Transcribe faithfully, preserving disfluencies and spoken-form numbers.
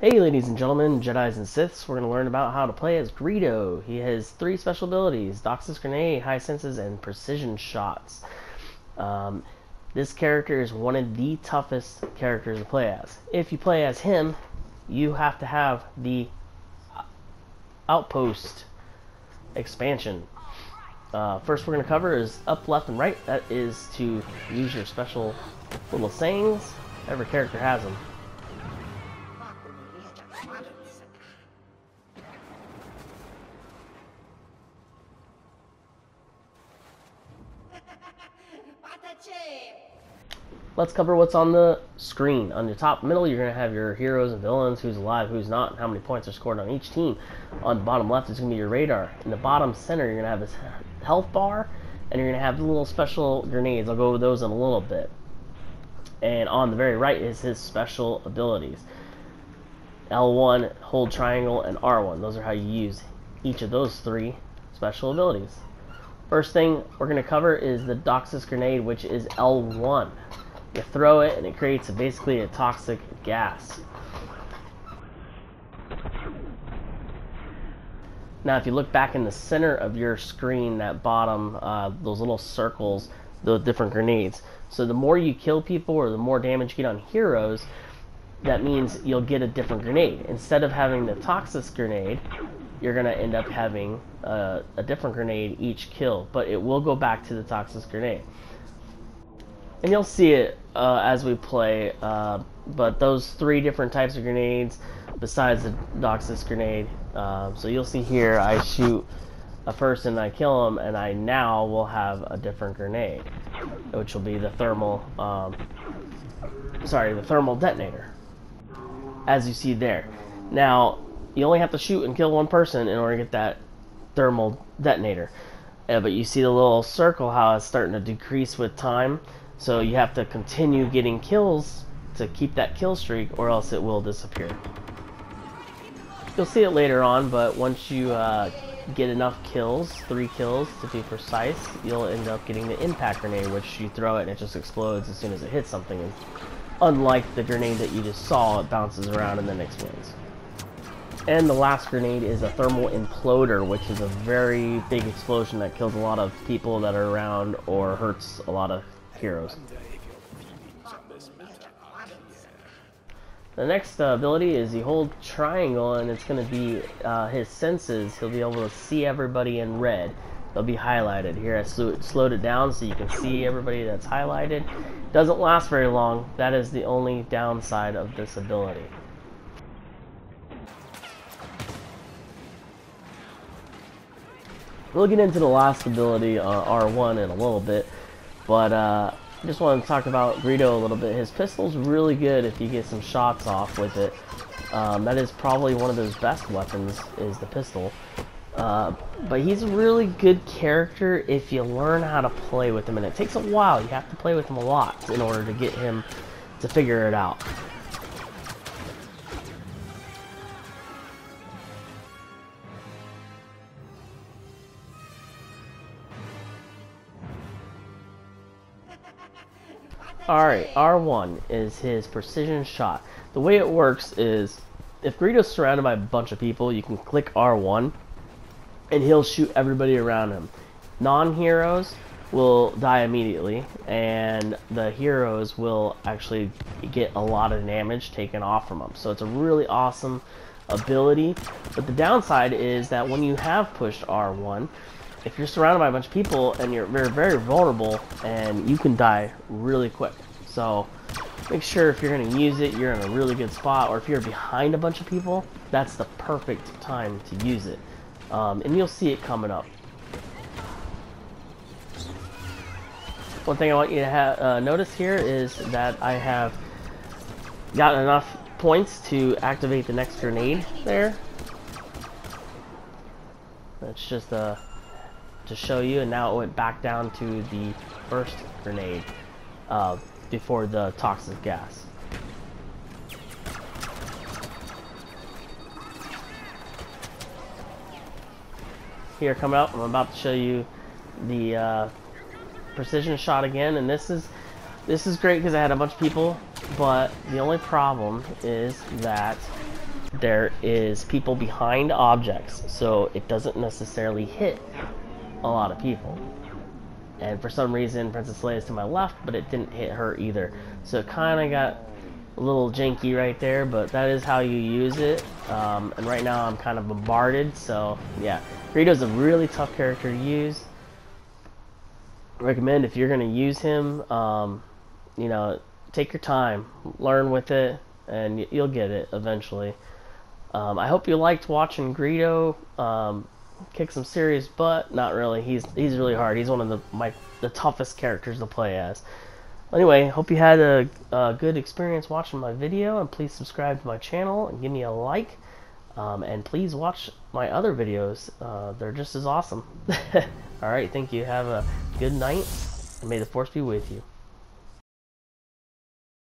Hey ladies and gentlemen, Jedis and Siths, we're going to learn about how to play as Greedo. He has three special abilities: Dox's Grenade, High Senses, and Precision Shots. Um, this character is one of the toughest characters to play as. If you play as him, you have to have the Outpost expansion. Uh, first we're going to cover is up, left, and right. That is to use your special little sayings. Every character has them. Let's cover what's on the screen. On the top middle, you're going to have your heroes and villains, who's alive, who's not, and how many points are scored on each team. On the bottom left is going to be your radar. In the bottom center, you're going to have this health bar, and you're going to have the little special grenades. I'll go over those in a little bit. And on the very right is his special abilities. L one, hold triangle, and R one. Those are how you use each of those three special abilities. First thing we're going to cover is the Doxis Grenade, which is L one. You throw it and it creates a, basically a toxic gas. Now if you look back in the center of your screen, that bottom, uh, those little circles, the different grenades. So the more you kill people or the more damage you get on heroes, that means you'll get a different grenade. Instead of having the Doxis Grenade, you're going to end up having uh, a different grenade each kill, but it will go back to the Doxis Grenade. And you'll see it uh, as we play, uh, but those three different types of grenades besides the Doxis Grenade. Uh, so you'll see here I shoot a person, I kill him, and I now will have a different grenade, which will be the thermal, um, sorry, the thermal detonator, as you see there. Now, you only have to shoot and kill one person in order to get that thermal detonator. Uh, but you see the little circle, how it's starting to decrease with time. So you have to continue getting kills to keep that kill streak, or else it will disappear. You'll see it later on, but once you uh, get enough kills, three kills to be precise, you'll end up getting the impact grenade, which you throw it and it just explodes as soon as it hits something. And unlike the grenade that you just saw, it bounces around and then explodes. And the last grenade is a thermal imploder, which is a very big explosion that kills a lot of people that are around or hurts a lot of heroes. The next uh, ability is you hold triangle, and it's going to be uh, his senses. He'll be able to see everybody in red. They'll be highlighted. Here I sl- slowed it down so you can see everybody that's highlighted. Doesn't last very long. That is the only downside of this ability. We'll get into the last ability, uh, R one, in a little bit, but uh, I just wanted to talk about Greedo a little bit. His pistol's really good if you get some shots off with it. Um, that is probably one of those best weapons, is the pistol. Uh, but he's a really good character if you learn how to play with him, and it takes a while. You have to play with him a lot in order to get him to figure it out. Alright, R one is his precision shot. The way it works is, if Greedo's surrounded by a bunch of people, you can click R one, and he'll shoot everybody around him. Non-heroes will die immediately, and the heroes will actually get a lot of damage taken off from them. So it's a really awesome ability, but the downside is that when you have pushed R one, if you're surrounded by a bunch of people and you're very, very vulnerable, and you can die really quick. So make sure if you're going to use it, you're in a really good spot, or if you're behind a bunch of people, that's the perfect time to use it. Um, and you'll see it coming up. One thing I want you to uh, notice here is that I have gotten enough points to activate the next grenade there. That's just a... to show you, and now it went back down to the first grenade uh, before the toxic gas. Here, coming up, I'm about to show you the uh, precision shot again, and this is this is great because I had a bunch of people, but the only problem is that there is people behind objects, so it doesn't necessarily hit a lot of people. And for some reason, Princess Leia is to my left, but it didn't hit her either. So it kind of got a little janky right there, but that is how you use it. Um, and right now I'm kind of bombarded, so yeah. Greedo's a really tough character to use. I recommend if you're going to use him, um, you know, take your time, learn with it, and you'll get it eventually. Um, I hope you liked watching Greedo. Um, kick some serious butt. Not really. He's he's really hard. He's one of the my the toughest characters to play as. Anyway, hope you had a, a good experience watching my video, and please subscribe to my channel and give me a like, um, and please watch my other videos. Uh, they're just as awesome. Alright, thank you. Have a good night, and may the force be with you.